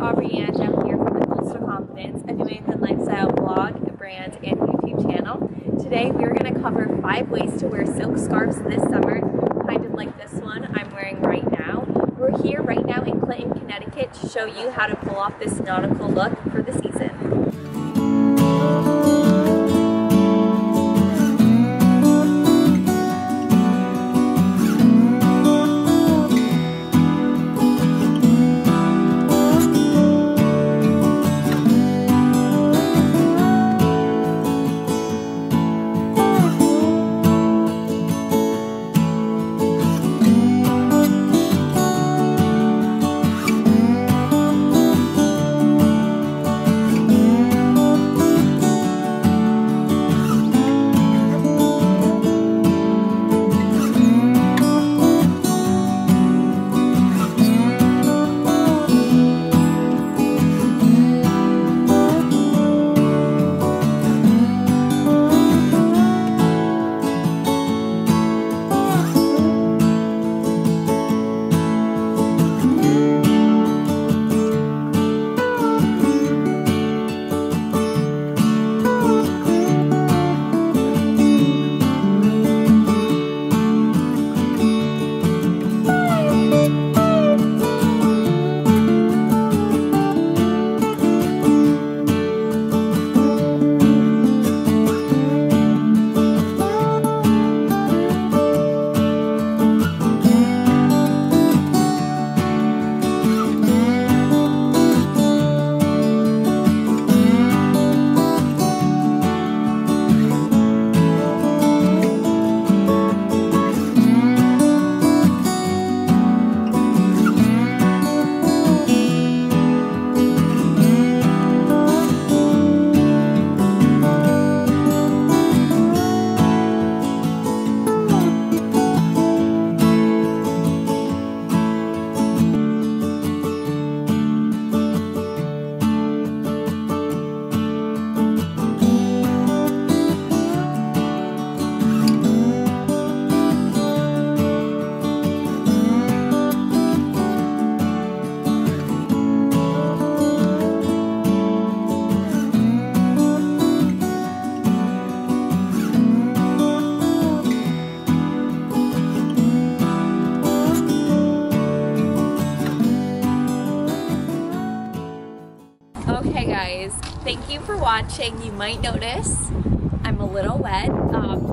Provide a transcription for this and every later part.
Aubrey Ange. I'm here from the Coastal Confidence, a New England lifestyle blog, brand, and YouTube channel. Today we're going to cover 5 ways to wear silk scarves this summer, kind of like this one I'm wearing right now. We're here right now in Clinton, Connecticut to show you how to pull off this nautical look for the season. Okay guys, thank you for watching. You might notice I'm a little wet.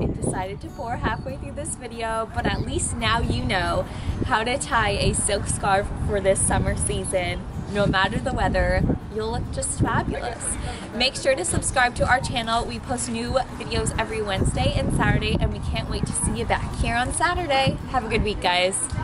It decided to pour halfway through this video, but at least now you know how to tie a silk scarf for this summer season. No matter the weather, you'll look just fabulous. Make sure to subscribe to our channel. We post new videos every Wednesday and Saturday, and we can't wait to see you back here on Saturday. Have a good week, guys.